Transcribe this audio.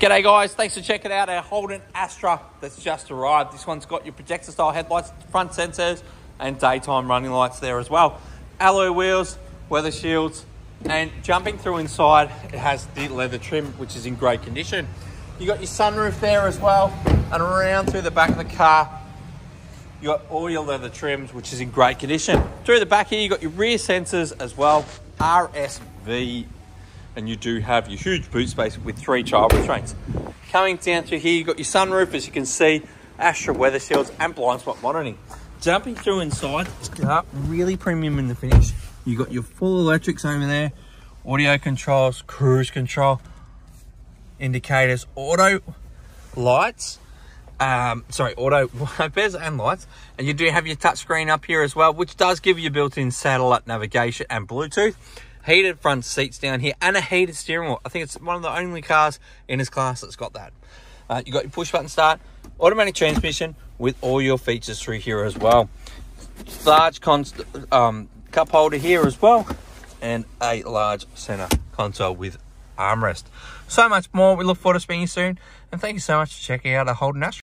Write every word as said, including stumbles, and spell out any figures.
G'day guys, thanks for checking out our Holden Astra that's just arrived. This one's got your projector style headlights, front sensors and daytime running lights there as well. Alloy wheels, weather shields, and jumping through inside, it has the leather trim, which is in great condition. You got your sunroof there as well, and around through the back of the car, you got all your leather trims, which is in great condition. Through the back here, you got your rear sensors as well, R S V. And you do have your huge boot space with three child restraints. Coming down through here, you've got your sunroof, as you can see, Astra weather shields and blind spot monitoring. Jumping through inside, this car really premium in the finish. You've got your full electrics over there, audio controls, cruise control, indicators, auto lights, um, sorry, auto wipers and lights. And you do have your touchscreen up here as well, which does give you built-in satellite navigation and Bluetooth. Heated front seats down here and a heated steering wheel. I think it's one of the only cars in this class that's got that. Uh, you got your push button start, automatic transmission with all your features through here as well. Large const um, cup holder here as well, and a large center console with armrest. So much more. We look forward to speaking soon, and thank you so much for checking out our Holden Astra.